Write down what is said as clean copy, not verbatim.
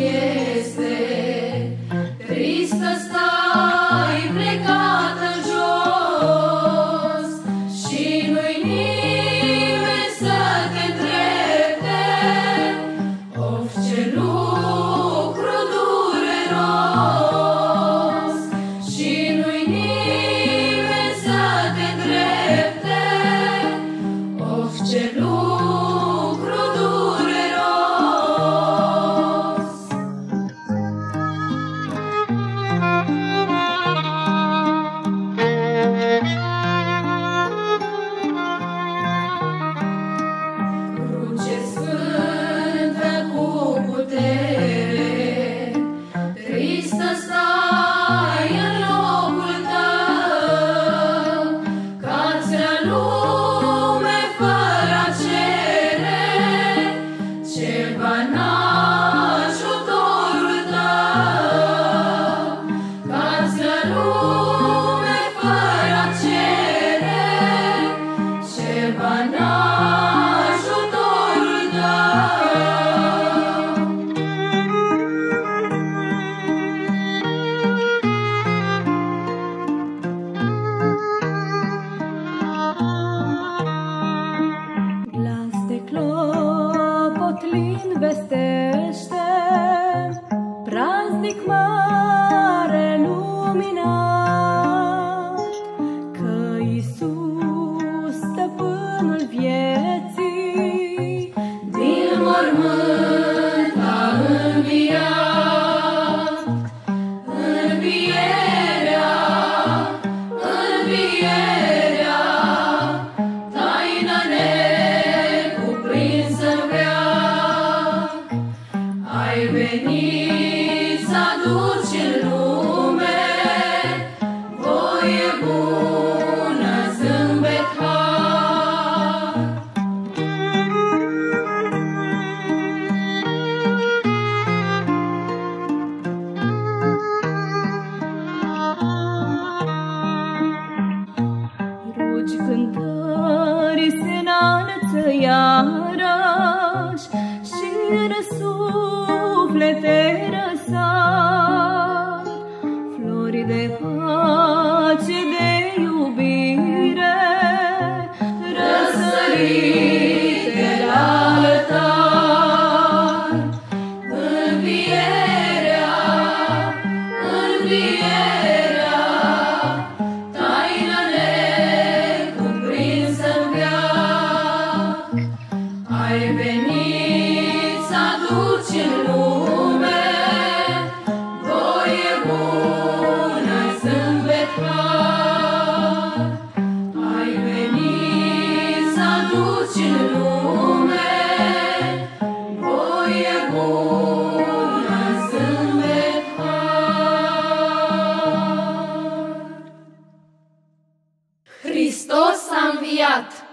este tristă, stai plecată jos și nu-i nimeni să te îndrepte. Of, ce lucru dureros, și nu-i nimeni să te îndrepte. Of, ce lucru dureros. Cruce sfântă cu putere, tristă stai în locul tău, ca-ți la lume fără a cere ceva în ajutorul tău, ca-ți la lume fără a cere ceva în ajutorul tău. Glas de clopotlin vestește, praznic mare luminat, că Iisus, stăpânul vieții, din mormânt a înviat. Învierea, învierea, taina necuprinsă în veac. Ai venit să aduci în lume voie bună, zâmbet, har. Rugi cântării se înalță iarăși și în suflete răsar flori de pace, de iubire răsărite la altar. Învierea, învierea, taina necuprinsă în veac. Ai venit să aduci în lume voie bună, zâmbet, har. Ai venit să aduci în lume voie bună, zâmbet, har. Hristos a înviat!